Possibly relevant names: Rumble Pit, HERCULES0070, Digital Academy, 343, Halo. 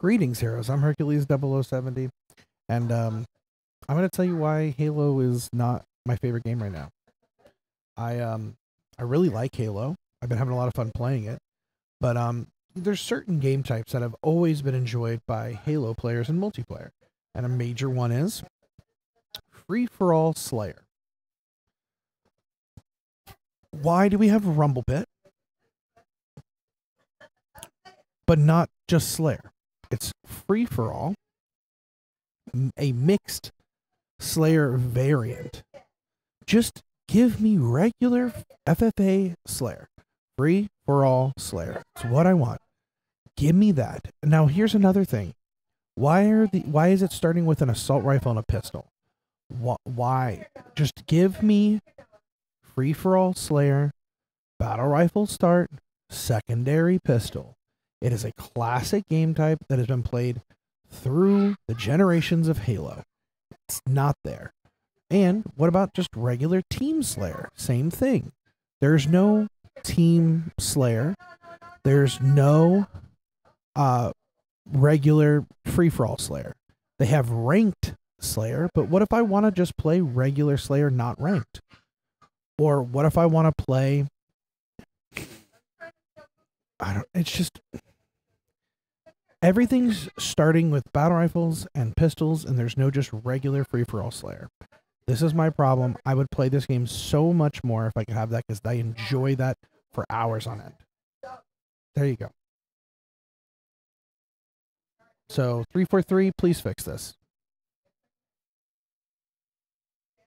Greetings, heroes. I'm Hercules 0070, and I'm going to tell you why Halo is not my favorite game right now. I really like Halo. I've been having a lot of fun playing it, but there's certain game types that have always been enjoyed by Halo players in multiplayer, and a major one is free-for-all Slayer. Why do we have Rumble Pit, but not just Slayer? It's free-for-all, a mixed Slayer variant. Just give me regular FFA Slayer. Free-for-all Slayer. It's what I want. Give me that. Now, here's another thing. Why is it starting with an assault rifle and a pistol? Why? Just give me free-for-all Slayer, battle rifle start, secondary pistol. It is a classic game type that has been played through the generations of Halo. It's not there. And what about just regular Team Slayer? Same thing. There's no Team Slayer. There's no regular free-for-all Slayer. They have ranked Slayer, but what if I want to just play regular Slayer, not ranked? Or what if I want to play... it's just... Everything's starting with battle rifles and pistols, and there's no just regular free-for-all Slayer. This is my problem. I would play this game so much more if I could have that, because I enjoy that for hours on end. There you go. So, 343, please fix this.